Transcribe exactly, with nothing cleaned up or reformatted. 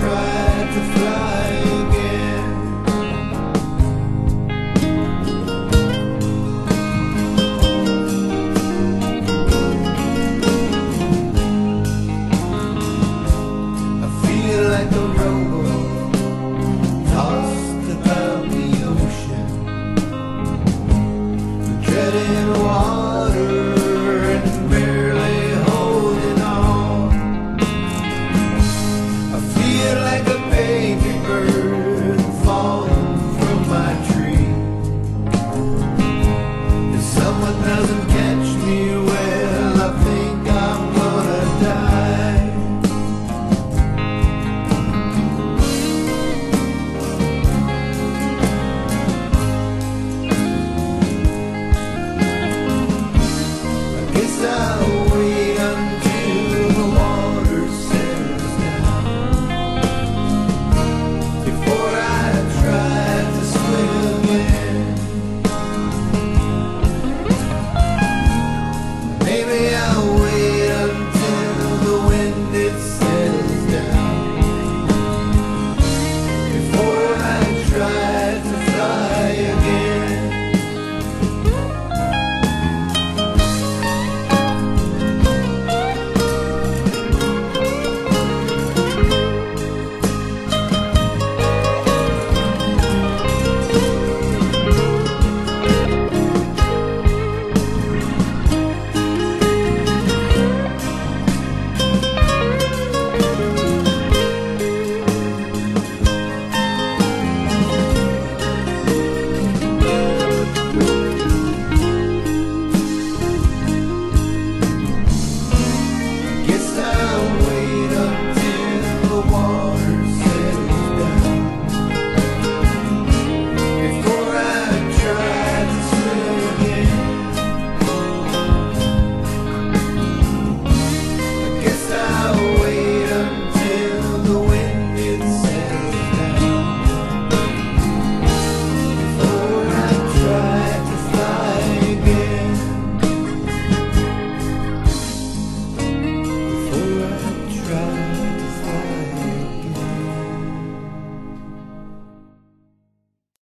Tried to fly.